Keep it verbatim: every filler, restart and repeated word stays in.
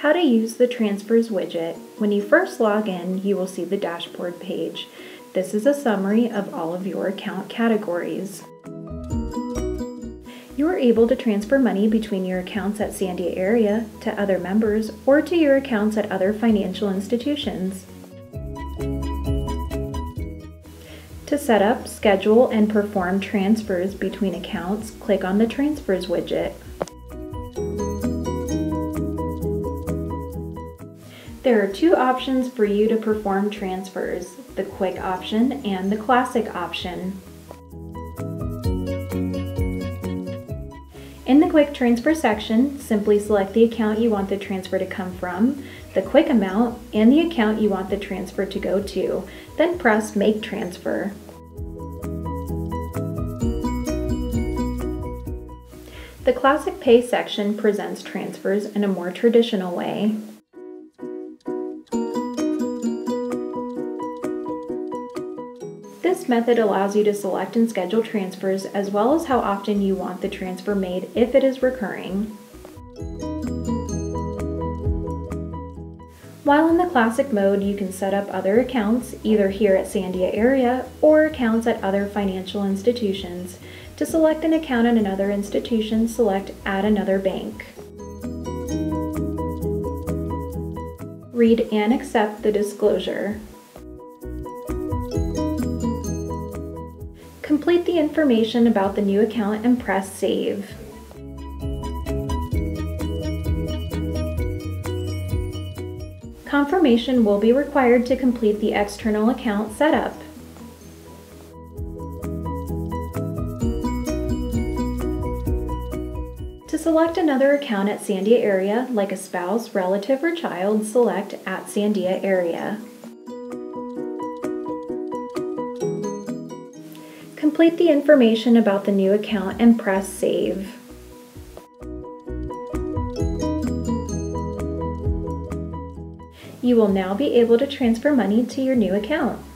How to use the transfers widget. When you first log in, you will see the dashboard page. This is a summary of all of your account categories. You are able to transfer money between your accounts at Sandia Area to other members or to your accounts at other financial institutions. To set up, schedule, and perform transfers between accounts, click on the Transfers widget. There are two options for you to perform transfers, the Quick option and the Classic option. In the Quick Transfer section, simply select the account you want the transfer to come from, the quick amount, and the account you want the transfer to go to, then press Make Transfer. The Classic Pay section presents transfers in a more traditional way. This method allows you to select and schedule transfers as well as how often you want the transfer made if it is recurring. While in the Classic mode, you can set up other accounts, either here at Sandia Area or accounts at other financial institutions. To select an account at another institution, select Add Another Bank. Read and accept the disclosure. Complete the information about the new account and press Save. Confirmation will be required to complete the external account setup. To select another account at Sandia Area, like a spouse, relative, or child, select at Sandia Area. Complete the information about the new account and press Save. You will now be able to transfer money to your new account.